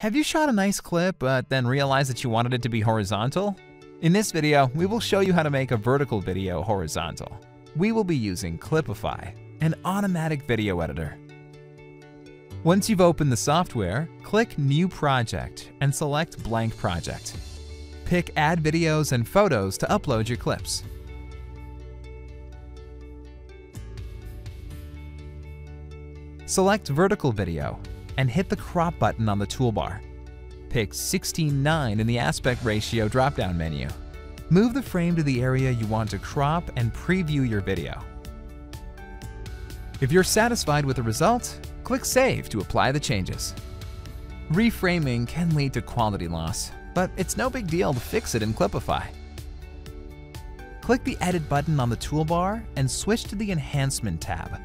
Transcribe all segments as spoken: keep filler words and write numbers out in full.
Have you shot a nice clip but then realized that you wanted it to be horizontal? In this video, we will show you how to make a vertical video horizontal. We will be using Clipify, an automatic video editor. Once you've opened the software, click New Project and select Blank Project. Pick Add Videos and Photos to upload your clips. Select Vertical Video and hit the crop button on the toolbar. Pick sixteen nine in the aspect ratio drop-down menu. Move the frame to the area you want to crop and preview your video. If you're satisfied with the result, click Save to apply the changes. Reframing can lead to quality loss, but it's no big deal to fix it in Clipify. Click the Edit button on the toolbar and switch to the Enhancement tab.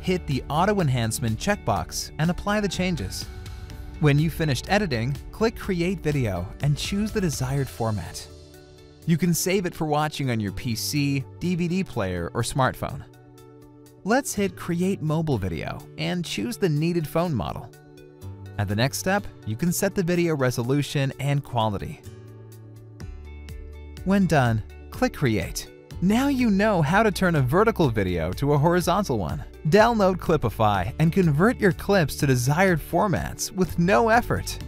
Hit the Auto Enhancement checkbox and apply the changes. When you've finished editing, click Create Video and choose the desired format. You can save it for watching on your P C, D V D player, or smartphone. Let's hit Create Mobile Video and choose the needed phone model. At the next step, you can set the video resolution and quality. When done, click Create. Now you know how to turn a vertical video to a horizontal one. Download Clipify and convert your clips to desired formats with no effort.